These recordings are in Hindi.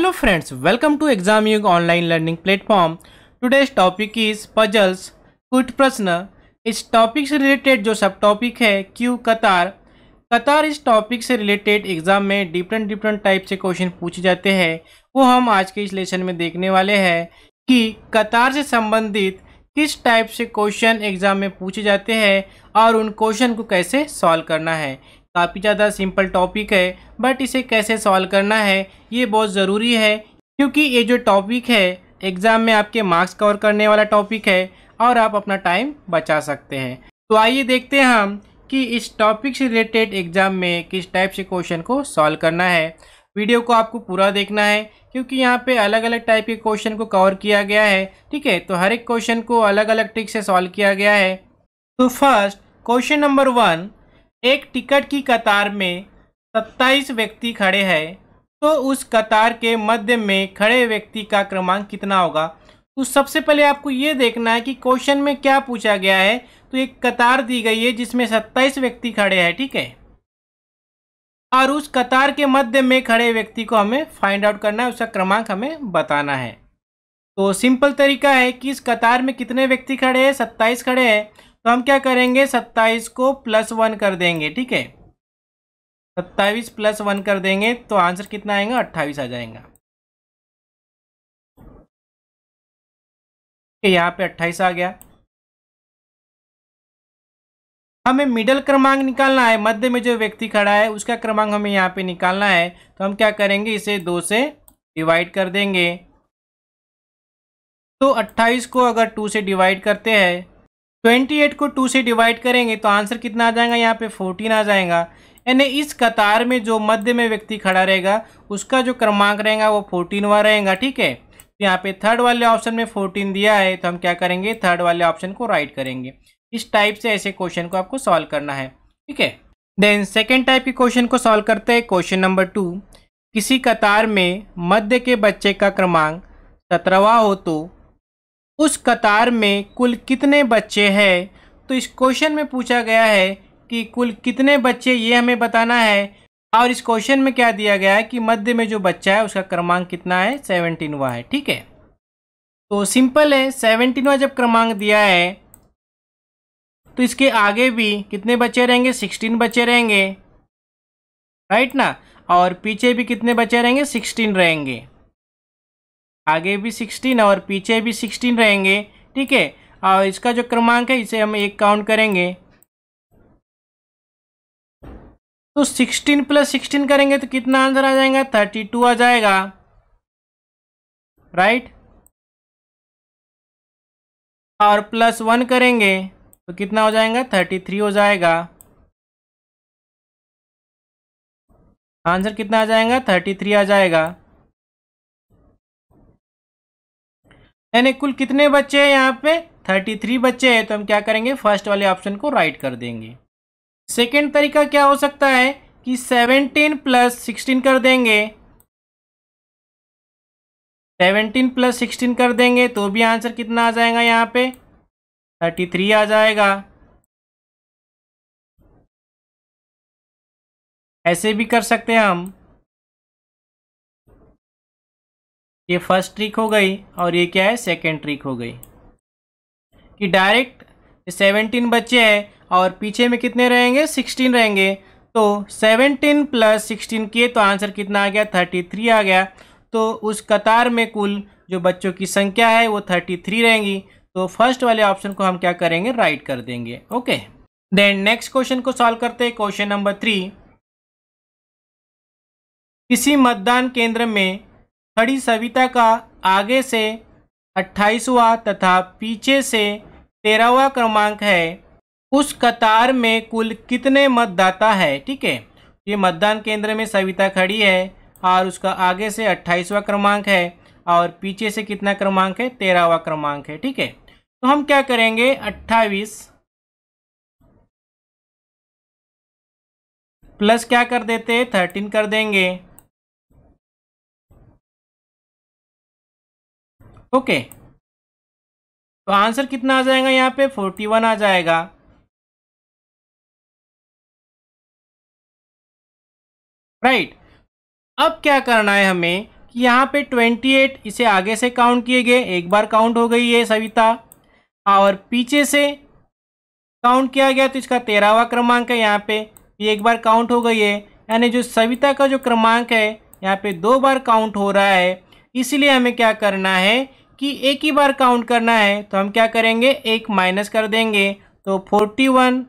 Hello friends, welcome to Exam Yug online learning platform. Today's topic is puzzles. कुछ प्रश्न इस टॉपिक से रिलेटेड जो सब टॉपिक है क्यों कतार इस टॉपिक से रिलेटेड एग्ज़ाम में डिफरेंट टाइप से क्वेश्चन पूछे जाते हैं वो हम आज के इस लेसन में देखने वाले हैं कि कतार से संबंधित किस टाइप से क्वेश्चन एग्ज़ाम में पूछे जाते हैं और उन क्वेश्चन को कैसे सॉल्व करना है। काफ़ी ज़्यादा सिंपल टॉपिक है बट इसे कैसे सॉल्व करना है ये बहुत ज़रूरी है क्योंकि ये जो टॉपिक है एग्ज़ाम में आपके मार्क्स कवर करने वाला टॉपिक है और आप अपना टाइम बचा सकते हैं। तो आइए देखते हैं हम कि इस टॉपिक से रिलेटेड एग्ज़ाम में किस टाइप से क्वेश्चन को सॉल्व करना है। वीडियो को आपको पूरा देखना है क्योंकि यहाँ पे अलग अलग टाइप के क्वेश्चन को कवर किया गया है, ठीक है। तो हर एक क्वेश्चन को अलग अलग ट्रिक से सॉल्व किया गया है। तो फर्स्ट क्वेश्चन नंबर 1, एक टिकट की कतार में 27 व्यक्ति खड़े हैं तो उस कतार के मध्य में खड़े व्यक्ति का क्रमांक कितना होगा। तो सबसे पहले आपको ये देखना है कि क्वेश्चन में क्या पूछा गया है। तो एक कतार दी गई है जिसमें 27 व्यक्ति खड़े हैं, ठीक है, और उस कतार के मध्य में खड़े व्यक्ति को हमें फाइंड आउट करना है, उसका क्रमांक हमें बताना है। तो सिंपल तरीका है कि इस कतार में कितने व्यक्ति खड़े हैं, 27 खड़े हैं। तो हम क्या करेंगे, 27 को +1 कर देंगे, ठीक है, 27 +1 कर देंगे तो आंसर कितना आएगा, 28 आ जाएगा। यहाँ पे 28 आ गया। हमें मिडल क्रमांक निकालना है, मध्य में जो व्यक्ति खड़ा है उसका क्रमांक हमें यहाँ पे निकालना है। तो हम क्या करेंगे, इसे 2 से डिवाइड कर देंगे। तो 28 को अगर 2 से डिवाइड करते हैं, 28 को 2 से डिवाइड करेंगे तो आंसर कितना आ जाएगा, यहाँ पे 14 आ जाएगा। यानी इस कतार में जो मध्य में व्यक्ति खड़ा रहेगा उसका जो क्रमांक रहेगा वो 14वां रहेगा, ठीक है। तो यहाँ पे थर्ड वाले ऑप्शन में 14 दिया है तो हम क्या करेंगे, थर्ड वाले ऑप्शन को राइट करेंगे। इस टाइप से ऐसे क्वेश्चन को आपको सॉल्व करना है, ठीक है। देन सेकेंड टाइप के क्वेश्चन को सॉल्व करते हैं। क्वेश्चन नंबर 2, किसी कतार में मध्य के बच्चे का क्रमांक 17वां हो तो उस कतार में कुल कितने बच्चे हैं। तो इस क्वेश्चन में पूछा गया है कि कुल कितने बच्चे ये हमें बताना है, और इस क्वेश्चन में क्या दिया गया है कि मध्य में जो बच्चा है उसका क्रमांक कितना है, 17वां है, ठीक है। तो सिंपल है, 17वां जब क्रमांक दिया है तो इसके आगे भी कितने बच्चे रहेंगे, 16 बच्चे रहेंगे, राइट ना, और पीछे भी कितने बच्चे रहेंगे, 16 रहेंगे, आगे भी 16 और पीछे भी 16 रहेंगे, ठीक है। और इसका जो क्रमांक है इसे हम 1 काउंट करेंगे। तो 16 +16 करेंगे तो कितना आंसर आ जाएगा, 32 आ जाएगा, राइट। और +1 करेंगे तो कितना हो जाएगा, 33 हो जाएगा। आंसर कितना आ जाएगा, 33 आ जाएगा। यानी कुल कितने बच्चे हैं यहाँ पे, 33 बच्चे हैं। तो हम क्या करेंगे, फर्स्ट वाले ऑप्शन को राइट कर देंगे। सेकेंड तरीका क्या हो सकता है कि 17 +16 कर देंगे, 17 +16 कर देंगे तो भी आंसर कितना आ जाएगा, यहाँ पे 33 आ जाएगा। ऐसे भी कर सकते हैं हम। ये फर्स्ट ट्रिक हो गई और ये क्या है, सेकंड ट्रिक हो गई कि डायरेक्ट 17 बच्चे हैं और पीछे में कितने रहेंगे, 16 रहेंगे। तो 17 +16 किए तो आंसर कितना आ गया, 33 आ गया। तो उस कतार में कुल जो बच्चों की संख्या है वो 33 रहेंगी। तो फर्स्ट वाले ऑप्शन को हम क्या करेंगे, राइट कर देंगे, ओके। देन नेक्स्ट क्वेश्चन को सॉल्व करते हैं। क्वेश्चन नंबर 3, किसी मतदान केंद्र में खड़ी सविता का आगे से 28वां तथा पीछे से 13वां क्रमांक है, उस कतार में कुल कितने मतदाता है, ठीक है। ये मतदान केंद्र में सविता खड़ी है और उसका आगे से 28वां क्रमांक है और पीछे से कितना क्रमांक है, 13वां क्रमांक है, ठीक है। तो हम क्या करेंगे, 28 प्लस क्या कर देते हैं, 13 कर देंगे, ओके। तो आंसर कितना आ जाएगा, यहाँ पे 41 आ जाएगा। राइट, अब क्या करना है हमें कि यहाँ पे 28 इसे आगे से काउंट किए गए, एक बार काउंट हो गई है सविता, और पीछे से काउंट किया गया तो इसका 13वां क्रमांक है, यहाँ पे ये एक बार काउंट हो गई है, यानी जो सविता का जो क्रमांक है यहाँ पे दो बार काउंट हो रहा है। इसलिए हमें क्या करना है कि एक ही बार काउंट करना है, तो हम क्या करेंगे, एक माइनस कर देंगे, तो 41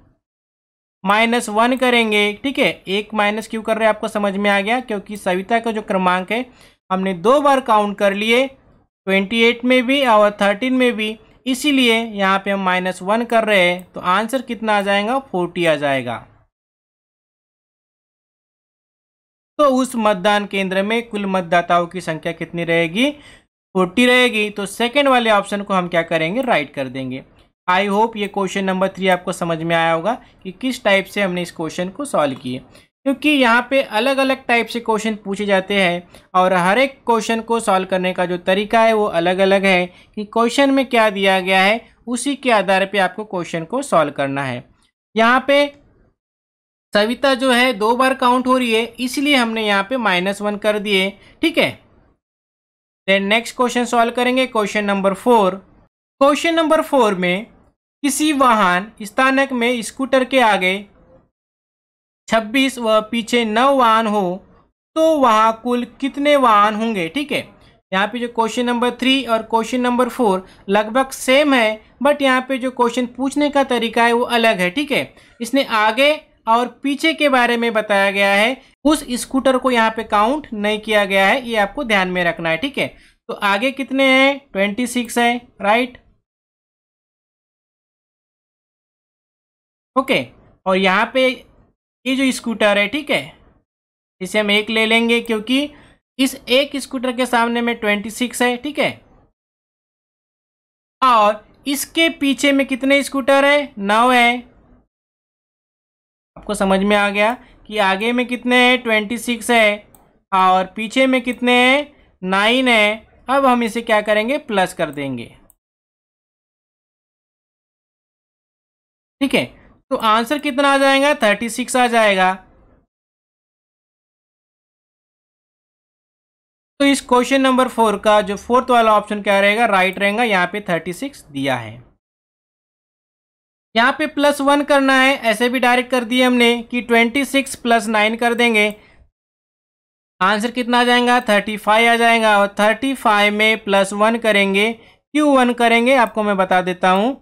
माइनस 1 करेंगे, ठीक है। एक माइनस क्यों कर रहे हैं आपको समझ में आ गया, क्योंकि सविता का जो क्रमांक है हमने दो बार काउंट कर लिए, 28 में भी और 13 में भी, इसीलिए यहाँ पे हम -1 कर रहे हैं, तो आंसर कितना आ जाएगा, 40 आ जाएगा। तो उस मतदान केंद्र में कुल मतदाताओं की संख्या कितनी रहेगी, 40 रहेगी। तो सेकंड वाले ऑप्शन को हम क्या करेंगे, राइट कर देंगे। आई होप ये क्वेश्चन नंबर 3 आपको समझ में आया होगा कि किस टाइप से हमने इस क्वेश्चन को सॉल्व किए, क्योंकि यहाँ पे अलग अलग टाइप से क्वेश्चन पूछे जाते हैं और हर एक क्वेश्चन को सॉल्व करने का जो तरीका है वो अलग अलग है, कि क्वेश्चन में क्या दिया गया है उसी के आधार पे आपको क्वेश्चन को सॉल्व करना है। यहाँ पे सविता जो है दो बार काउंट हो रही है, इसलिए हमने यहाँ पे -1 कर दिए, ठीक है। देन नेक्स्ट क्वेश्चन सॉल्व करेंगे, क्वेश्चन नंबर 4। क्वेश्चन नंबर 4 में किसी वाहन स्थानक में स्कूटर के आगे 26 व पीछे 9 वाहन हो तो वहाँ कुल कितने वाहन होंगे, ठीक है। यहाँ पे जो क्वेश्चन नंबर 3 और क्वेश्चन नंबर 4 लगभग सेम है, बट यहाँ पे जो क्वेश्चन पूछने का तरीका है वो अलग है, ठीक है। इसने आगे और पीछे के बारे में बताया गया है, उस स्कूटर को यहाँ पे काउंट नहीं किया गया है, ये आपको ध्यान में रखना है, ठीक है। तो आगे कितने हैं, 26 है, राइट, ओके। और यहाँ पे ये जो स्कूटर है, ठीक है, इसे हम एक ले लेंगे, क्योंकि इस एक स्कूटर के सामने में 26 है, ठीक है, और इसके पीछे में कितने स्कूटर है, 9 है। आपको समझ में आ गया कि आगे में कितने हैं, 26 है, और पीछे में कितने हैं, 9 है। अब हम इसे क्या करेंगे, प्लस कर देंगे, ठीक है। तो आंसर कितना आ जाएगा, 36 आ जाएगा। तो इस क्वेश्चन नंबर 4 का जो फोर्थ वाला ऑप्शन क्या रहेगा, राइट रहेगा, यहाँ पे 36 दिया है। यहाँ पे +1 करना है, ऐसे भी डायरेक्ट कर दिए हमने कि 26 +9 कर देंगे, आंसर कितना आ जाएगा, 35 आ जाएगा। और 35 में +1 करेंगे, क्यों 1 करेंगे आपको मैं बता देता हूँ,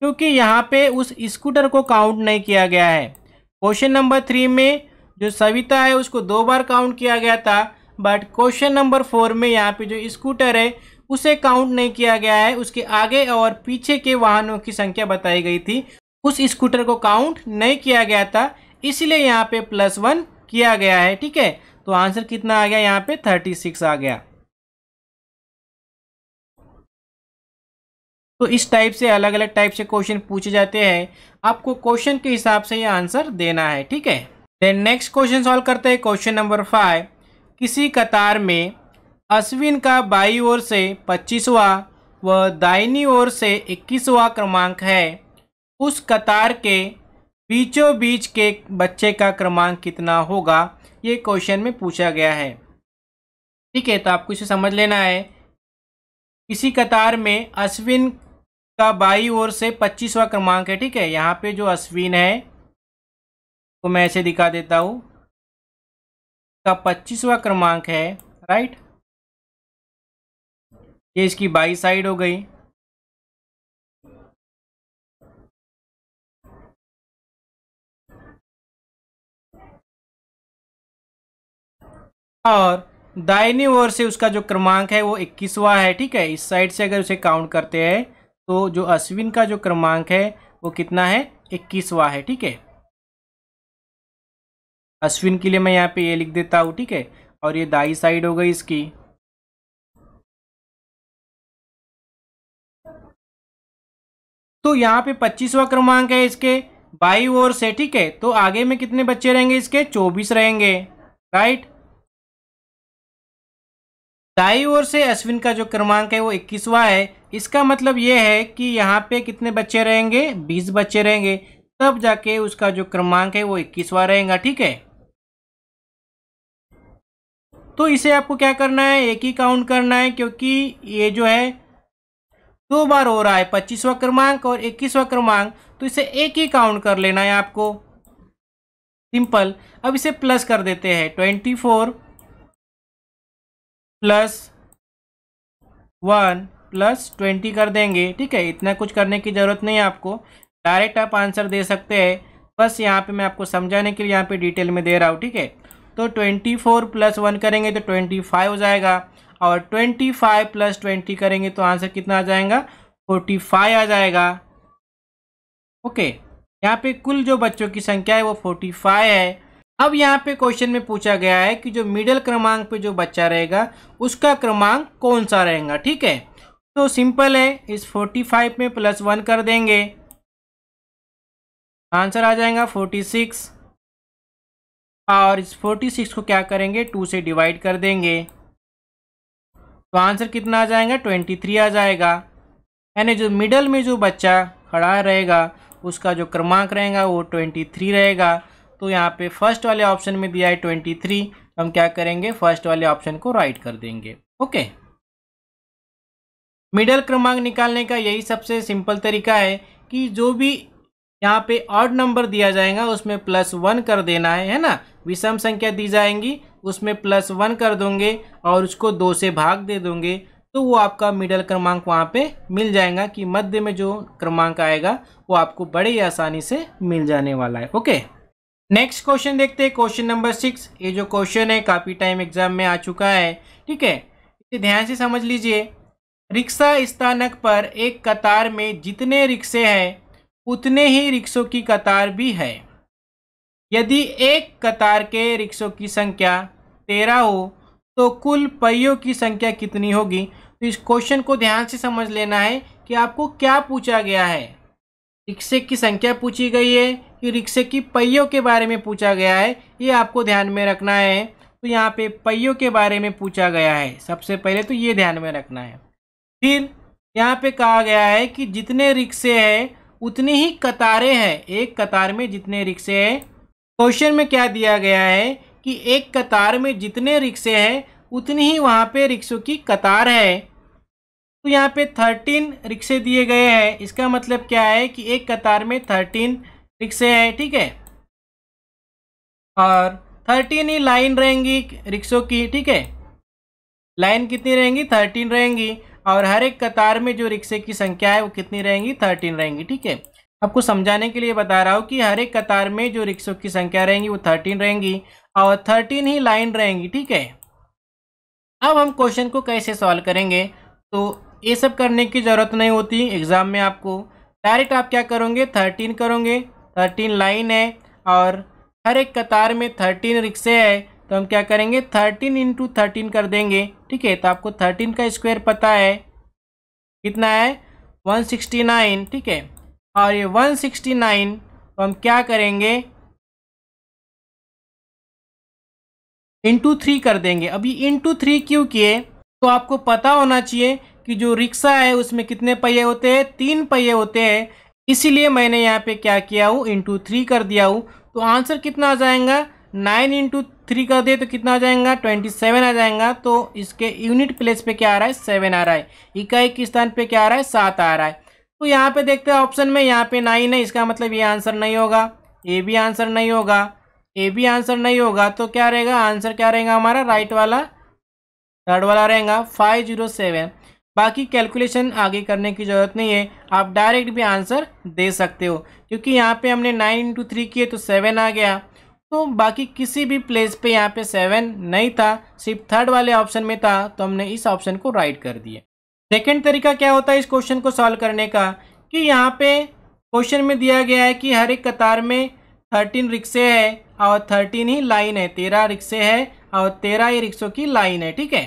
क्योंकि यहाँ पे उस स्कूटर को काउंट नहीं किया गया है। क्वेश्चन नंबर 3 में जो सविता है उसको दो बार काउंट किया गया था, बट क्वेश्चन नंबर 4 में यहाँ पे जो स्कूटर है उसे काउंट नहीं किया गया है, उसके आगे और पीछे के वाहनों की संख्या बताई गई थी, उस स्कूटर को काउंट नहीं किया गया था, इसलिए यहाँ पे +1 किया गया है, ठीक है। तो आंसर कितना आ गया, यहाँ पे 36 आ गया। तो इस टाइप से अलग अलग टाइप से क्वेश्चन पूछे जाते हैं, आपको क्वेश्चन के हिसाब से ये आंसर देना है, ठीक है। देन नेक्स्ट क्वेश्चन सॉल्व करते हैं, क्वेश्चन नंबर 5। किसी कतार में अश्विन का बाईं ओर से 25वां व दाहिनी ओर से 21वां क्रमांक है, उस कतार के बीचों बीच के बच्चे का क्रमांक कितना होगा, ये क्वेश्चन में पूछा गया है, ठीक है। तो आपको इसे समझ लेना है। किसी कतार में अश्विन का बाईं ओर से 25वां क्रमांक है, ठीक है। यहाँ पे जो अश्विन है तो मैं ऐसे दिखा देता हूँ, का 25वां क्रमांक है, राइट, ये इसकी बाई साइड हो गई। और दाहिनी ओर से उसका जो क्रमांक है वो 21वां है, ठीक है। इस साइड से अगर उसे काउंट करते हैं तो जो अश्विन का जो क्रमांक है वो कितना है, 21वां है, ठीक है। अश्विन के लिए मैं यहाँ पे ये लिख देता हूँ, ठीक है, और ये दाई साइड हो गई इसकी। तो यहाँ पे 25वां क्रमांक है इसके बाई ओर से, ठीक है। तो आगे में कितने बच्चे रहेंगे इसके, 24 रहेंगे, राइट। दाई ओर से अश्विन का जो क्रमांक है वो 21वां है, इसका मतलब ये है कि यहाँ पे कितने बच्चे रहेंगे, 20 बच्चे रहेंगे, तब जाके उसका जो क्रमांक है वो 21वां रहेगा, ठीक है। तो इसे आपको क्या करना है, एक ही काउंट करना है, क्योंकि ये जो है दो बार हो रहा है, 25वां क्रमांक और 21वां क्रमांक, तो इसे एक ही काउंट कर लेना है आपको, सिंपल। अब इसे प्लस कर देते हैं, 24 + 1 + 20 कर देंगे, ठीक है। इतना कुछ करने की ज़रूरत नहीं है आपको, डायरेक्ट आप आंसर दे सकते हैं, बस यहाँ पे मैं आपको समझाने के लिए यहाँ पे डिटेल में दे रहा हूँ, ठीक है। तो 24 + 1 करेंगे तो 25 हो जाएगा, और 25 + 20 करेंगे तो आंसर कितना आ जाएगा, 45 आ जाएगा। ओके, यहाँ पे कुल जो बच्चों की संख्या है वो 45 है। अब यहाँ पे क्वेश्चन में पूछा गया है कि जो मिडिल क्रमांक पे जो बच्चा रहेगा उसका क्रमांक कौन सा रहेगा, ठीक है। तो सिंपल है, इस 45 में +1 कर देंगे, आंसर आ जाएगा 46, और इस 46 को क्या करेंगे, 2 से डिवाइड कर देंगे तो आंसर कितना आ जाएगा, 23 आ जाएगा। यानी जो मिडल में जो बच्चा खड़ा रहेगा उसका जो क्रमांक रहेगा वो 23 रहेगा। तो यहाँ पे फर्स्ट वाले ऑप्शन में दिया है 23, हम क्या करेंगे, फर्स्ट वाले ऑप्शन को राइट कर देंगे। ओके, मिडल क्रमांक निकालने का यही सबसे सिंपल तरीका है कि जो भी यहाँ पे ऑड नंबर दिया जाएगा उसमें +1 कर देना है ना। विषम संख्या दी जाएंगी उसमें +1 कर दोगे और उसको 2 से भाग दे दोगे, तो वो आपका मिडल क्रमांक वहाँ पे मिल जाएगा, कि मध्य में जो क्रमांक आएगा वो आपको बड़े आसानी से मिल जाने वाला है। ओके, नेक्स्ट क्वेश्चन देखते हैं, क्वेश्चन नंबर 6। ये जो क्वेश्चन है काफ़ी टाइम एग्जाम में आ चुका है, ठीक है, इसे ध्यान से समझ लीजिए। रिक्शा स्थानक पर एक कतार में जितने रिक्शे हैं उतने ही रिक्शों की कतार भी है। यदि एक कतार के रिक्शों की संख्या 13 हो तो कुल पहियों की संख्या कितनी होगी। तो इस क्वेश्चन को ध्यान से समझ लेना है कि आपको क्या पूछा गया है, रिक्शे की संख्या पूछी गई है कि रिक्शे की पहियों के बारे में पूछा गया है, ये आपको ध्यान में रखना है। तो यहाँ पे पहियों के बारे में पूछा गया है, सबसे पहले तो ये ध्यान में रखना है। फिर यहाँ पे कहा गया है कि जितने रिक्शे हैं उतनी ही कतारें हैं, एक कतार में जितने रिक्शे हैं। क्वेश्चन में क्या दिया गया है कि एक कतार में जितने रिक्शे हैं उतनी ही वहाँ पे रिक्शों की कतार है। तो यहाँ पे 13 रिक्शे दिए गए हैं, इसका मतलब क्या है कि एक कतार में 13 रिक्शे हैं, ठीक है, और 13 ही लाइन रहेंगी रिक्शों की, ठीक है, लाइन कितनी रहेंगी, 13 रहेंगी, और हर एक कतार में जो रिक्शे की संख्या है वो कितनी रहेंगी, 13 रहेंगी, ठीक है। आपको समझाने के लिए बता रहा हूँ कि हर एक कतार में जो रिक्शों की संख्या रहेंगी वो 13 रहेंगी और 13 ही लाइन रहेंगी, ठीक है। अब हम क्वेश्चन को कैसे सॉल्व करेंगे, तो ये सब करने की ज़रूरत नहीं होती एग्ज़ाम में, आपको डायरेक्ट आप क्या करोगे, 13 करोगे, 13 लाइन है और हर एक कतार में 13 रिक्शे है, तो हम क्या करेंगे, 13 × 13 कर देंगे, ठीक है। तो आपको 13 का स्क्वायर पता है कितना है, 169, ठीक है, और ये 169 तो हम क्या करेंगे, × 3 कर देंगे। अभी × 3 क्यों किए, तो आपको पता होना चाहिए कि जो रिक्शा है उसमें कितने पहिए होते हैं, 3 पहिए होते हैं, इसीलिए मैंने यहाँ पे क्या किया हूँ, × 3 कर दिया हूँ। तो आंसर कितना आ जाएगा, 9 × 3 कर दे तो कितना आ जाएगा, 27 आ जाएगा। तो इसके यूनिट प्लेस पे क्या आ रहा है, 7 आ रहा है, इकाई के स्थान पे क्या आ रहा है, 7 आ रहा है। तो यहाँ पे देखते हैं ऑप्शन में, यहाँ पे 9 है, इसका मतलब ये आंसर नहीं होगा, ये भी आंसर नहीं होगा, ये भी आंसर नहीं होगा, तो क्या रहेगा, आंसर क्या रहेगा हमारा, राइट वाला, थर्ड वाला रहेगा 507। बाकी कैलकुलेशन आगे करने की ज़रूरत नहीं है, आप डायरेक्ट भी आंसर दे सकते हो, क्योंकि यहाँ पे हमने 9 × 3 किए तो 7 आ गया, तो बाकी किसी भी प्लेस पे यहाँ पे 7 नहीं था, सिर्फ थर्ड वाले ऑप्शन में था, तो हमने इस ऑप्शन को राइट कर दिया। सेकंड तरीका क्या होता है इस क्वेश्चन को सॉल्व करने का, कि यहाँ पे क्वेश्चन में दिया गया है कि हर एक कतार में 13 रिक्शे है और 13 ही लाइन है, 13 रिक्शे है और 13 ही रिक्शों की लाइन है, ठीक है।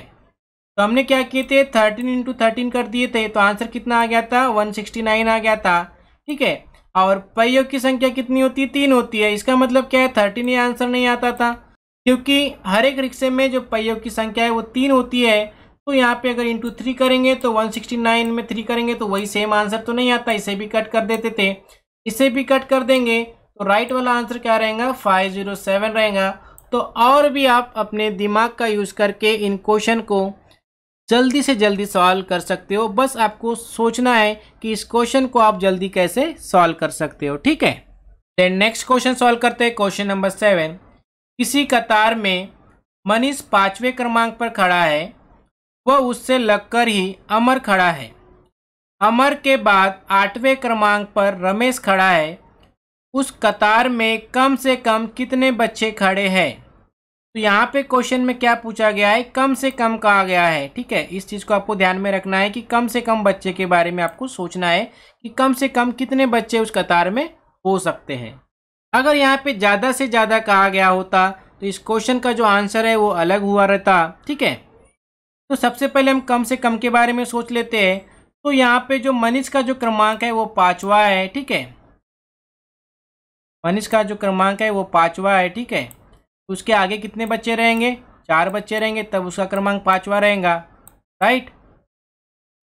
तो हमने क्या किए थे, 13 × 13 कर दिए थे, तो आंसर कितना आ गया था, 169 आ गया था, ठीक है, और पहियों की संख्या कितनी होती है, 3 होती है, इसका मतलब क्या है, 13 ये आंसर नहीं आता था, क्योंकि हर एक रिक्शे में जो पहियों की संख्या है वो 3 होती है। तो यहाँ पे अगर × 3 करेंगे तो 169 में 3 करेंगे तो वही सेम आंसर तो नहीं आता, इसे भी कट कर देते थे, इसे भी कट कर देंगे, तो राइट वाला आंसर क्या रहेगा, 507 रहेगा। तो और भी आप अपने दिमाग का यूज़ करके इन क्वेश्चन को जल्दी से जल्दी सॉल्व कर सकते हो। बस आपको सोचना है कि इस क्वेश्चन को आप जल्दी कैसे सॉल्व कर सकते हो, ठीक है। देन नेक्स्ट क्वेश्चन सॉल्व करते हैं, क्वेश्चन नंबर 7। किसी कतार में मनीष 5वें क्रमांक पर खड़ा है, वह उससे लगकर ही अमर खड़ा है। अमर के बाद 8वें क्रमांक पर रमेश खड़ा है। उस कतार में कम से कम कितने बच्चे खड़े हैं? तो यहाँ पे क्वेश्चन में क्या पूछा गया है, कम से कम कहा गया है, ठीक है। इस चीज़ को आपको ध्यान में रखना है कि कम से कम बच्चे के बारे में आपको सोचना है कि कम से कम कितने बच्चे उस कतार में हो सकते हैं। अगर यहाँ पे ज़्यादा से ज़्यादा कहा गया होता तो इस क्वेश्चन का जो आंसर है वो अलग हुआ रहता, ठीक है। तो सबसे पहले हम कम से कम के बारे में सोच लेते हैं। तो यहाँ पे जो मनीष का जो क्रमांक है वो 5वां है, ठीक है। मनीष का जो क्रमांक है वो 5वां है, ठीक है। उसके आगे कितने बच्चे रहेंगे? 4 बच्चे रहेंगे, तब उसका क्रमांक 5वां रहेगा, राइट।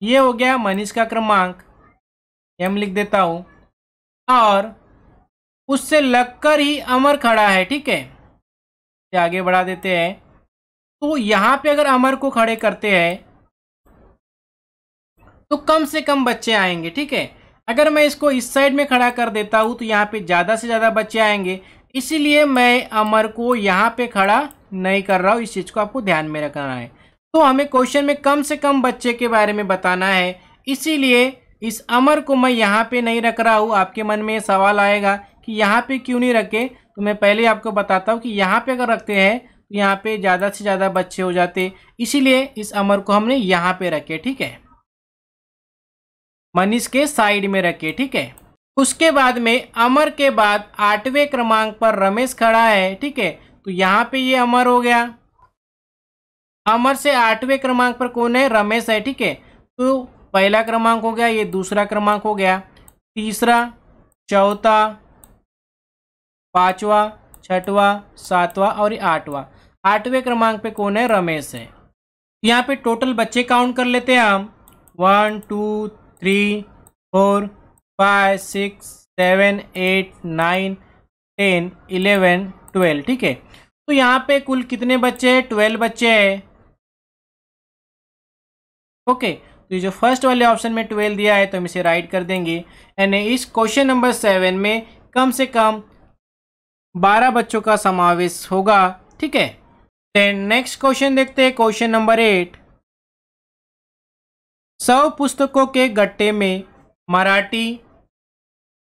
ये हो गया मनीष का क्रमांक, हम लिख देता हूँ। और उससे लगकर ही अमर खड़ा है, ठीक है, आगे बढ़ा देते हैं। तो यहाँ पे अगर अमर को खड़े करते हैं तो कम से कम बच्चे आएंगे, ठीक है। अगर मैं इसको इस साइड में खड़ा कर देता हूँ तो यहाँ पे ज़्यादा से ज़्यादा बच्चे आएंगे, इसीलिए मैं अमर को यहाँ पे खड़ा नहीं कर रहा हूँ। इस चीज़ को आपको ध्यान में रखना है। तो हमें क्वेश्चन में कम से कम बच्चे के बारे में बताना है, इसीलिए इस अमर को मैं यहाँ पे नहीं रख रहा हूँ। आपके मन में ये सवाल आएगा कि यहाँ पे क्यों नहीं रखे, तो मैं पहले आपको बताता हूँ कि यहाँ पे अगर रखते हैं तो यहाँ पे ज़्यादा से ज़्यादा बच्चे हो जाते, इसीलिए इस अमर को हमने यहाँ पे रखे, ठीक है, मनीष के साइड में रखे, ठीक है। उसके बाद में अमर के बाद 8वें क्रमांक पर रमेश खड़ा है, ठीक है। तो यहाँ पे ये अमर हो गया, अमर से 8वें क्रमांक पर कौन है? रमेश है, ठीक है। तो पहला क्रमांक हो गया, ये दूसरा क्रमांक हो गया, तीसरा, चौथा, 5वां, 6वां, 7वां और 8वां। 8वें क्रमांक पे कौन है? रमेश है। यहाँ पे टोटल बच्चे काउंट कर लेते हैं हम, 1 2 3 4 5 6 7 8 9 10 11 12, ठीक है। तो यहाँ पे कुल कितने बच्चे हैं? 12 बच्चे हैं, ओके। तो ये जो फर्स्ट वाले ऑप्शन में 12 दिया है तो हम इसे राइट कर देंगे। यानी इस क्वेश्चन नंबर 7 में कम से कम 12 बच्चों का समावेश होगा, ठीक है। देन नेक्स्ट क्वेश्चन देखते हैं, क्वेश्चन नंबर 8। 100 पुस्तकों के गट्टे में मराठी,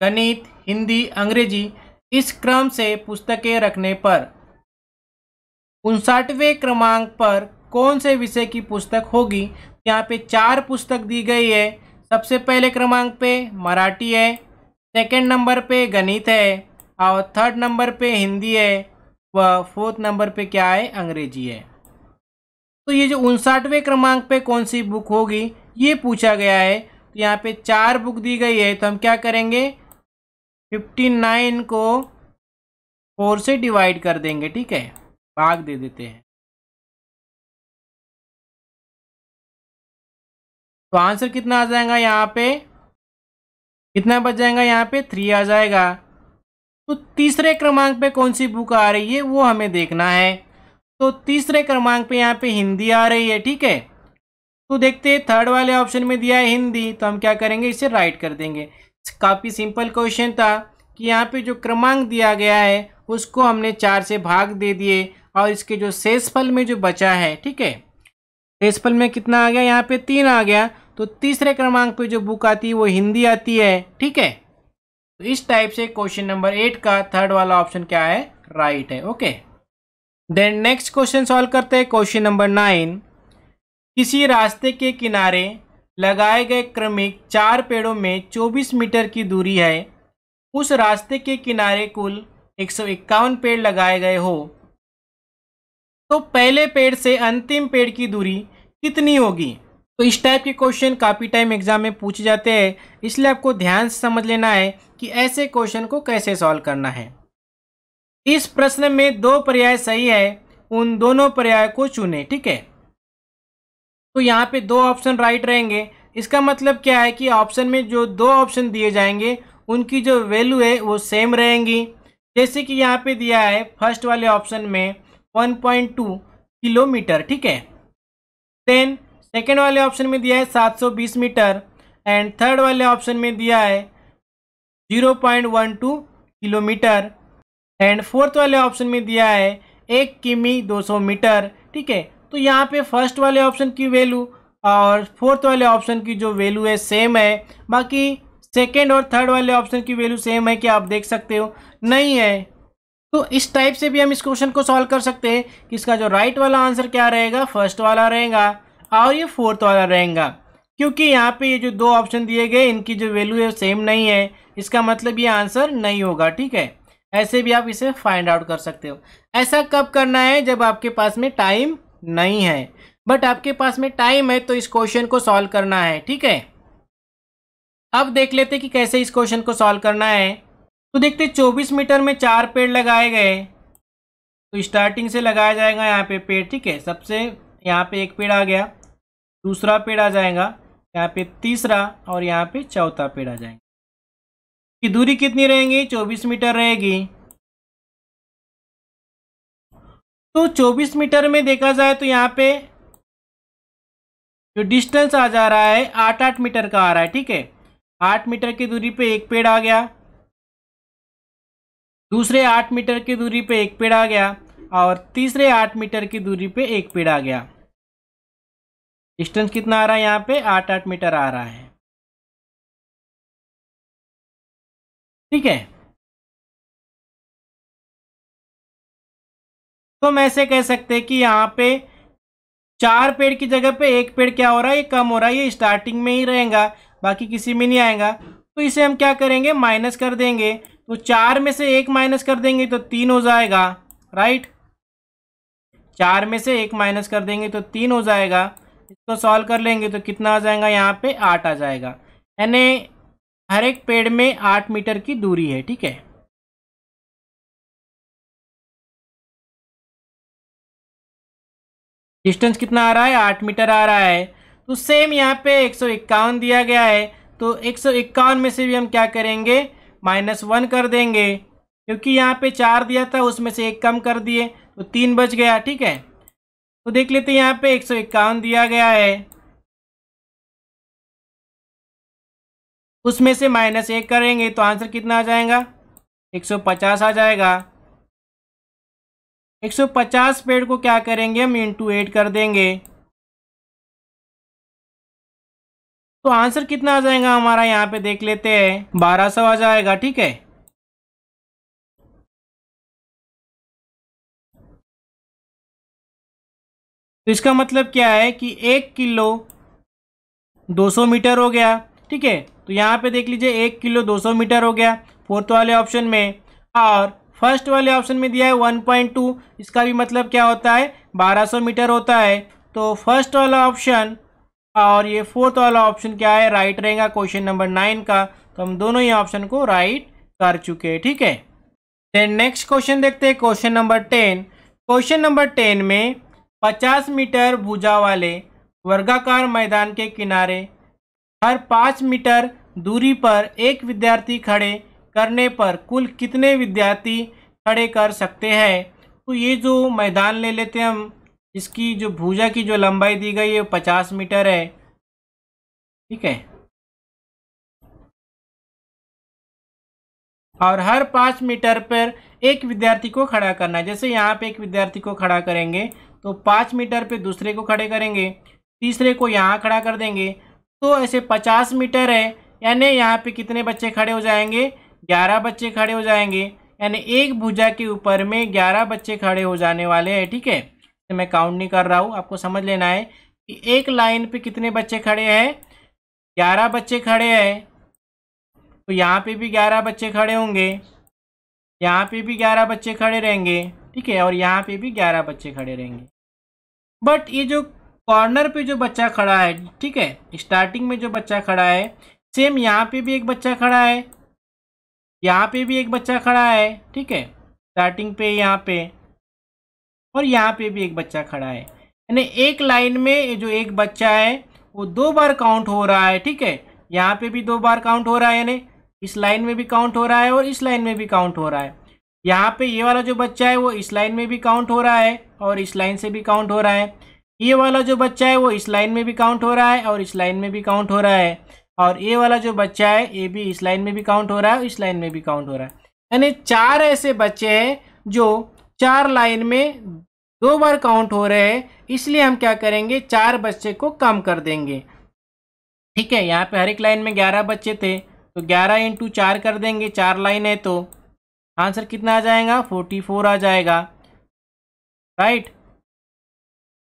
गणित, हिंदी, अंग्रेजी इस क्रम से पुस्तकें रखने पर 59वें क्रमांक पर कौन से विषय की पुस्तक होगी? यहाँ पे 4 पुस्तक दी गई है। सबसे पहले क्रमांक पे मराठी है, सेकंड नंबर पे गणित है और थर्ड नंबर पे हिंदी है व फोर्थ नंबर पे क्या है? अंग्रेजी है। तो ये जो 59वें क्रमांक पे कौन सी बुक होगी ये पूछा गया है। तो यहाँ पे 4 बुक दी गई है, तो हम क्या करेंगे, 59 को 4 से डिवाइड कर देंगे, ठीक है, भाग दे देते हैं। तो आंसर कितना आ जाएगा यहाँ पे, कितना बच जाएगा यहाँ पे? 3 आ जाएगा। तो तीसरे क्रमांक पे कौन सी बुक आ रही है वो हमें देखना है। तो तीसरे क्रमांक पे यहाँ पे हिंदी आ रही है, ठीक है। तो देखते हैं, थर्ड वाले ऑप्शन में दिया है हिंदी, तो हम क्या करेंगे, इसे राइट कर देंगे। काफ़ी सिंपल क्वेश्चन था कि यहाँ पे जो क्रमांक दिया गया है उसको हमने 4 से भाग दे दिए और इसके जो शेषफल में जो बचा है, ठीक है, शेषफल में कितना आ गया यहाँ पे? 3 आ गया। तो तीसरे क्रमांक पे जो बुक आती है वो हिंदी आती है, ठीक है। तो इस टाइप से क्वेश्चन नंबर 8 का थर्ड वाला ऑप्शन क्या है? राइट है, okay. Then next question solve करते हैं, क्वेश्चन नंबर 9। किसी रास्ते के किनारे लगाए गए क्रमिक 4 पेड़ों में 24 मीटर की दूरी है। उस रास्ते के किनारे कुल 151 पेड़ लगाए गए हो तो पहले पेड़ से अंतिम पेड़ की दूरी कितनी होगी? तो इस टाइप के क्वेश्चन काफ़ी टाइम एग्जाम में पूछे जाते हैं, इसलिए आपको ध्यान से समझ लेना है कि ऐसे क्वेश्चन को कैसे सॉल्व करना है। इस प्रश्न में 2 पर्याय सही है, उन दोनों पर्याय को चुने, ठीक है। तो यहाँ पे 2 ऑप्शन राइट रहेंगे। इसका मतलब क्या है कि ऑप्शन में जो 2 ऑप्शन दिए जाएंगे उनकी जो वैल्यू है वो सेम रहेंगी। जैसे कि यहाँ पे दिया है फर्स्ट वाले ऑप्शन में 1.2 किलोमीटर, ठीक है। देन सेकेंड वाले ऑप्शन में दिया है 720 मीटर एंड थर्ड वाले ऑप्शन में दिया है 0.12 किलोमीटर एंड फोर्थ वाले ऑप्शन में दिया है 1 किमी 200 मीटर, ठीक है। तो यहाँ पे फर्स्ट वाले ऑप्शन की वैल्यू और फोर्थ वाले ऑप्शन की जो वैल्यू है सेम है, बाकी सेकेंड और थर्ड वाले ऑप्शन की वैल्यू सेम है कि आप देख सकते हो नहीं है। तो इस टाइप से भी हम इस क्वेश्चन को सॉल्व कर सकते हैं कि इसका जो राइट वाला आंसर क्या रहेगा, फर्स्ट वाला रहेगा और ये फोर्थ वाला रहेगा, क्योंकि यहाँ पे ये जो दो ऑप्शन दिए गए इनकी जो वैल्यू है सेम नहीं है, इसका मतलब ये आंसर नहीं होगा, ठीक है। ऐसे भी आप इसे फाइंड आउट कर सकते हो। ऐसा कब करना है, जब आपके पास में टाइम नहीं है, बट आपके पास में टाइम है तो इस क्वेश्चन को सॉल्व करना है, ठीक है। अब देख लेते कि कैसे इस क्वेश्चन को सॉल्व करना है। तो देखते 24 मीटर में 4 पेड़ लगाए गए, तो स्टार्टिंग से लगाया जाएगा यहाँ पे पेड़, ठीक है। सबसे यहाँ पे एक पेड़ आ गया, दूसरा पेड़ आ जाएगा यहाँ पे, तीसरा और यहाँ पे चौथा पेड़ आ जाएगा। की दूरी कितनी रहेगी, 24 मीटर रहेगी। तो 24 मीटर में देखा जाए तो यहाँ पे जो डिस्टेंस आ जा रहा है 8-8 मीटर का आ रहा है, ठीक है। 8 मीटर की दूरी पे एक पेड़ आ गया, दूसरे 8 मीटर की दूरी पे एक पेड़ आ गया और तीसरे 8 मीटर की दूरी पे एक पेड़ आ गया। डिस्टेंस कितना आ रहा है यहाँ पे, 8-8 मीटर आ रहा है, ठीक है। तो हम ऐसे कह सकते हैं कि यहाँ पे 4 पेड़ की जगह पे एक पेड़ क्या हो रहा है, ये कम हो रहा है, ये स्टार्टिंग में ही रहेगा, बाकी किसी में नहीं आएगा। तो इसे हम क्या करेंगे, माइनस कर देंगे। तो 4 में से 1 माइनस कर देंगे तो 3 हो जाएगा, राइट। 4 में से 1 माइनस कर देंगे तो 3 हो जाएगा। इसको सॉल्व कर लेंगे तो कितना आ जाएगा यहाँ पे, 8 आ जाएगा। यानी हर एक पेड़ में 8 मीटर की दूरी है, ठीक है। डिस्टेंस कितना आ रहा है, 8 मीटर आ रहा है। तो सेम यहाँ पे 151 दिया गया है, तो 151 में से भी हम क्या करेंगे, -1 कर देंगे, क्योंकि यहाँ पे 4 दिया था उसमें से 1 कम कर दिए तो 3 बच गया, ठीक है। तो देख लेते हैं यहाँ पे 151 दिया गया है, उसमें से -1 करेंगे तो आंसर कितना आ जाएगा, 150 आ जाएगा। 150 पेड़ को क्या करेंगे हम, × 8 कर देंगे तो आंसर कितना आ जाएगा हमारा यहाँ पे देख लेते हैं, 1200 आ जाएगा, ठीक है। तो इसका मतलब क्या है कि 1 किलो 200 मीटर हो गया, ठीक है। तो यहाँ पे देख लीजिए 1 किलो 200 मीटर हो गया फोर्थ वाले ऑप्शन में, और फर्स्ट वाले ऑप्शन में दिया है 1.2, इसका भी मतलब क्या होता है, 1200 मीटर होता है। तो फर्स्ट वाला ऑप्शन और ये फोर्थ वाला ऑप्शन क्या है, राइट रहेगा क्वेश्चन नंबर 9 का। तो हम दोनों ही ऑप्शन को राइट कर चुके हैं, ठीक है। देन नेक्स्ट क्वेश्चन देखते हैं, क्वेश्चन नंबर 10। क्वेश्चन नंबर 10 में 50 मीटर भुजा वाले वर्गाकार मैदान के किनारे हर 5 मीटर दूरी पर एक विद्यार्थी खड़े करने पर कुल कितने विद्यार्थी खड़े कर सकते हैं। तो ये जो मैदान ले लेते हैं हम, इसकी जो भुजा की जो लंबाई दी गई है 50 मीटर है, ठीक है। और हर 5 मीटर पर एक विद्यार्थी को खड़ा करना है। जैसे यहाँ पे एक विद्यार्थी को खड़ा करेंगे तो 5 मीटर पे दूसरे को खड़े करेंगे, तीसरे को यहाँ खड़ा कर देंगे। तो ऐसे 50 मीटर है, यानी यहाँ पे कितने बच्चे खड़े हो जाएंगे, 11 बच्चे खड़े हो जाएंगे। यानी एक भुजा के ऊपर में 11 बच्चे खड़े हो जाने वाले हैं, ठीक है। तो मैं काउंट नहीं कर रहा हूँ, आपको समझ लेना है कि एक लाइन पे कितने बच्चे खड़े हैं, 11 बच्चे खड़े हैं। तो यहाँ पे भी 11 बच्चे खड़े होंगे, यहाँ पे भी 11 बच्चे खड़े रहेंगे, ठीक है। और यहाँ पे भी 11 बच्चे खड़े रहेंगे। बट ये जो कॉर्नर पे जो बच्चा खड़ा है, ठीक है, स्टार्टिंग में जो बच्चा खड़ा है, सेम यहाँ पे भी एक बच्चा खड़ा है, यहाँ पे भी एक बच्चा खड़ा है, ठीक है। स्टार्टिंग पे यहाँ पे और यहाँ पे भी एक बच्चा खड़ा है। यानी एक लाइन में जो एक बच्चा है वो 2 बार काउंट हो रहा है, ठीक है। यहाँ पे भी 2 बार काउंट हो रहा है, यानी इस लाइन में भी काउंट हो रहा है और इस लाइन में भी काउंट हो रहा है। यहाँ पे ये वाला जो बच्चा है वो इस लाइन में भी काउंट हो रहा है और इस लाइन से भी काउंट हो रहा है। ये वाला जो बच्चा है वो इस लाइन में भी काउंट हो रहा है और इस लाइन में भी काउंट हो रहा है। और ये वाला जो बच्चा है ये भी इस लाइन में भी काउंट हो रहा है, इस लाइन में भी काउंट हो रहा है। यानी चार ऐसे बच्चे हैं जो चार लाइन में दो बार काउंट हो रहे हैं, इसलिए हम क्या करेंगे, चार बच्चे को कम कर देंगे। ठीक है, यहाँ पे हर एक लाइन में 11 बच्चे थे तो 11 × 4 कर देंगे, चार लाइन है तो आंसर कितना आ जाएगा, 44 आ जाएगा। राइट,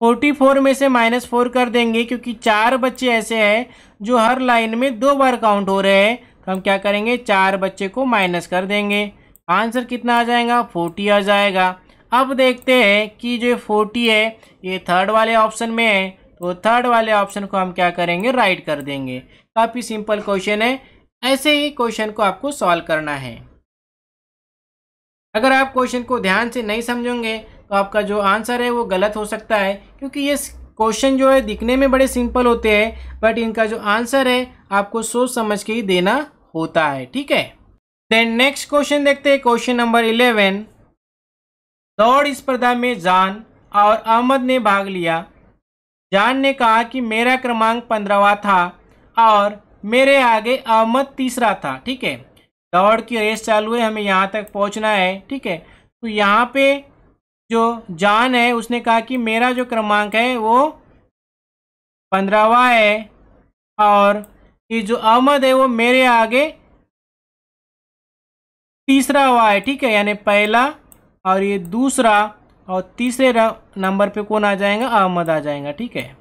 44 में से -4 कर देंगे क्योंकि चार बच्चे ऐसे हैं जो हर लाइन में दो बार काउंट हो रहे हैं, तो हम क्या करेंगे, चार बच्चे को माइनस कर देंगे। आंसर कितना आ जाएगा, 40 आ जाएगा। अब देखते हैं कि जो 40 है ये थर्ड वाले ऑप्शन में है, तो थर्ड वाले ऑप्शन को हम क्या करेंगे, राइट कर देंगे। काफ़ी सिंपल क्वेश्चन है, ऐसे ही क्वेश्चन को आपको सॉल्व करना है। अगर आप क्वेश्चन को ध्यान से नहीं समझेंगे तो आपका जो आंसर है वो गलत हो सकता है, क्योंकि ये क्वेश्चन जो है दिखने में बड़े सिंपल होते हैं बट इनका जो आंसर है आपको सोच समझ के ही देना होता है। ठीक है, देन नेक्स्ट क्वेश्चन देखते हैं, क्वेश्चन नंबर 11। दौड़ स्पर्धा में जान और अहमद ने भाग लिया। जान ने कहा कि मेरा क्रमांक 15वां था और मेरे आगे अहमद तीसरा था। ठीक है, दौड़ की रेस चालू है, हमें यहाँ तक पहुँचना है। ठीक है, तो यहाँ पे जो जान है उसने कहा कि मेरा जो क्रमांक है वो 15वां है और ये जो अहमद है वो मेरे आगे तीसरावा है। ठीक है, यानी पहला और ये दूसरा और तीसरे नंबर पे कौन आ जाएगा, अहमद आ जाएगा। ठीक है,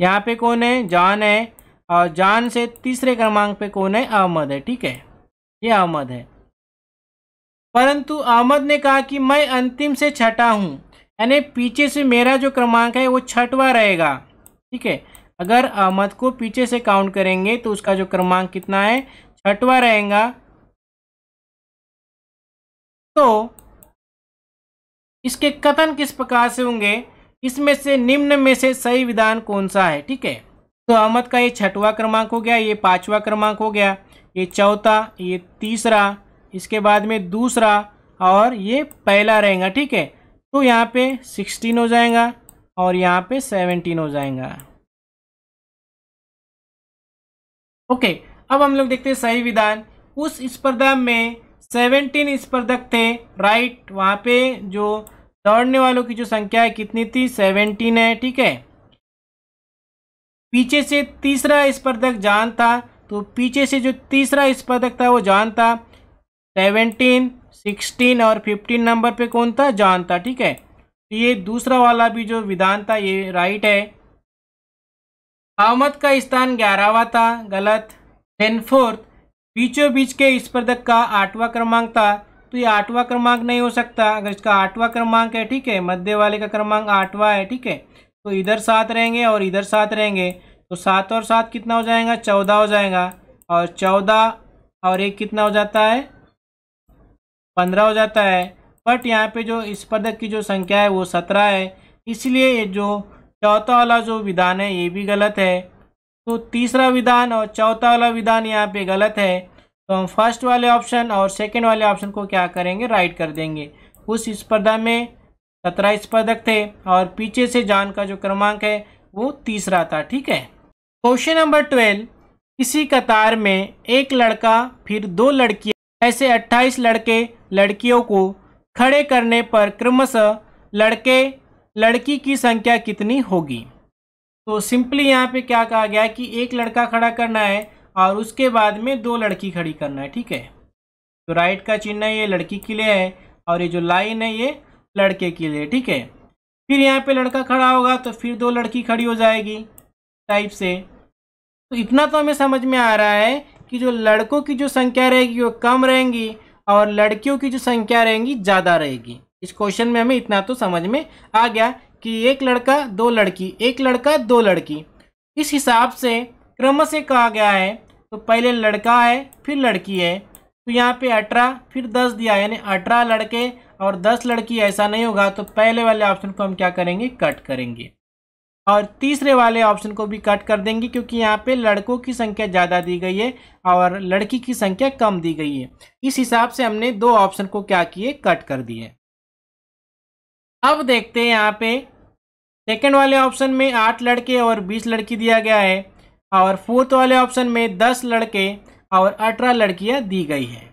यहाँ पे कौन है और जान से तीसरे क्रमांक पे कौन है, अहमद है। ठीक है, ये अहमद है। परंतु अहमद ने कहा कि मैं अंतिम से छठा हूँ, यानी पीछे से मेरा जो क्रमांक है वो छठवा रहेगा। ठीक है, अगर अहमद को पीछे से काउंट करेंगे तो उसका जो क्रमांक कितना है, छठवा रहेगा। तो इसके कथन किस प्रकार से होंगे, इसमें से निम्न में से सही विधान कौन सा है। ठीक है, तो अहमद का ये छठवा क्रमांक हो गया, ये पांचवा क्रमांक हो गया, ये चौथा, ये तीसरा, इसके बाद में दूसरा और ये पहला रहेगा। ठीक है, तो यहाँ पे 16 हो जाएगा और यहाँ पे 17 हो जाएगा। ओके, अब हम लोग देखते हैं सही विधान। उस स्पर्धा में 17 स्पर्धक थे। राइट, वहाँ पे जो दौड़ने वालों की जो संख्या है कितनी थी, 17 है। ठीक है, पीछे से तीसरा स्पर्धक जान था, तो पीछे से जो तीसरा स्पर्धक था वो जान था। 17, 16 और 15 नंबर पे कौन था, जान था। ठीक है, तो ये दूसरा वाला भी जो विधान था ये राइट है। अहमद का स्थान 11वां था, गलत। देन फोर्थ, बीचों बीच के स्पर्धक का 8वां क्रमांक था, तो ये 8वां क्रमांक नहीं हो सकता। अगर इसका 8वां क्रमांक है, ठीक है, मध्य वाले का क्रमांक 8वां है। ठीक है, तो इधर 7 रहेंगे और इधर 7 रहेंगे, तो 7 और 7 कितना हो जाएगा, 14 हो जाएगा। और 14 और 1 कितना हो जाता है, 15 हो जाता है। बट यहाँ पे जो स्पर्धक की जो संख्या है वो 17 है, इसलिए ये जो चौथा वाला जो विधान है ये भी गलत है। तो तीसरा विधान और चौथा वाला विधान यहाँ पे गलत है, तो हम फर्स्ट वाले ऑप्शन और सेकंड वाले ऑप्शन को क्या करेंगे, राइट कर देंगे। उस स्पर्धा में 17 स्पर्धक थे और पीछे से जान का जो क्रमांक है वो तीसरा था। ठीक है, क्वेश्चन नंबर 12। इसी कतार में एक लड़का फिर दो लड़कियां ऐसे 28 लड़के लड़कियों को खड़े करने पर क्रमशः लड़के लड़की की संख्या कितनी होगी। तो सिंपली यहाँ पे क्या कहा गया कि एक लड़का खड़ा करना है और उसके बाद में दो लड़की खड़ी करना है। ठीक है, तो राइट का चिन्ह ये लड़की के लिए है और ये जो लाइन है ये लड़के के लिए। ठीक है, फिर यहाँ पे लड़का खड़ा होगा तो फिर दो लड़की खड़ी हो जाएगी टाइप से। तो इतना तो हमें समझ में आ रहा है कि जो लड़कों की जो संख्या रहेगी वो कम रहेंगी और लड़कियों की जो संख्या रहेगी ज़्यादा रहेगी। इस क्वेश्चन में हमें इतना तो समझ में आ गया कि एक लड़का दो लड़की, एक लड़का दो लड़की, इस हिसाब से क्रम से कहा गया है। तो पहले लड़का है फिर लड़की है, तो यहाँ पे 18 फिर 10 दिया, यानी 18 लड़के और 10 लड़की, ऐसा नहीं होगा। तो पहले वाले ऑप्शन को हम क्या करेंगे, कट करेंगे। और तीसरे वाले ऑप्शन को भी कट कर देंगे क्योंकि यहाँ पे लड़कों की संख्या ज़्यादा दी गई है और लड़की की संख्या कम दी गई है। इस हिसाब से हमने दो ऑप्शन को क्या किए, कट कर दिए। अब देखते हैं यहाँ पे सेकंड वाले ऑप्शन में 8 लड़के और 20 लड़की दिया गया है और फोर्थ वाले ऑप्शन में 10 लड़के और 18 लड़कियाँ दी गई है।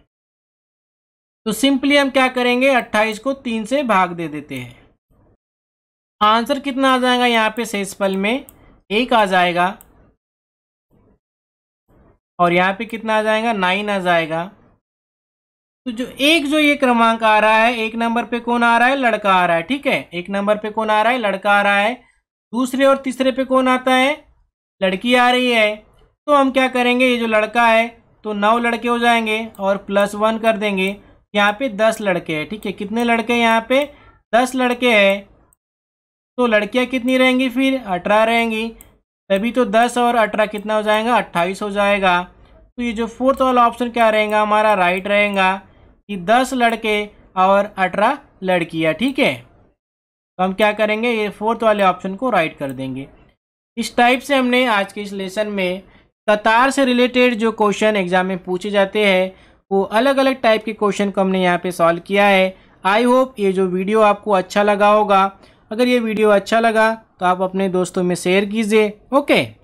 तो सिंपली हम क्या करेंगे, 28 को 3 से भाग दे देते हैं। आंसर कितना आ जाएगा यहाँ पे, शेषफल में 1 आ जाएगा और यहाँ पे कितना आ जाएगा, 9 आ जाएगा। तो जो ये क्रमांक आ रहा है, एक नंबर पे कौन आ रहा है, लड़का आ रहा है। ठीक है, एक नंबर पे कौन आ रहा है, लड़का आ रहा है। दूसरे और तीसरे पे कौन आता है, लड़की आ रही है। तो हम क्या करेंगे, ये जो लड़का है तो 9 लड़के हो जाएंगे और +1 कर देंगे। यहाँ पे 10 लड़के हैं। ठीक है, कितने लड़के हैं यहाँ पे, 10 लड़के हैं। तो लड़कियाँ कितनी रहेंगी फिर, 18 रहेंगी। तभी तो 10 और 18 कितना हो जाएगा, 28 हो जाएगा। तो ये जो फोर्थ वाला ऑप्शन क्या रहेगा हमारा, राइट रहेगा कि 10 लड़के और 18 लड़कियाँ। ठीक है, तो हम क्या करेंगे, ये फोर्थ वाले ऑप्शन को राइट कर देंगे। इस टाइप से हमने आज के इस लेसन में कतार से रिलेटेड जो क्वेश्चन एग्जाम में पूछे जाते हैं वो अलग अलग टाइप के क्वेश्चन को हमने यहाँ पर सॉल्व किया है। आई होप ये जो वीडियो आपको अच्छा लगा होगा। अगर ये वीडियो अच्छा लगा तो आप अपने दोस्तों में शेयर कीजिए। ओके।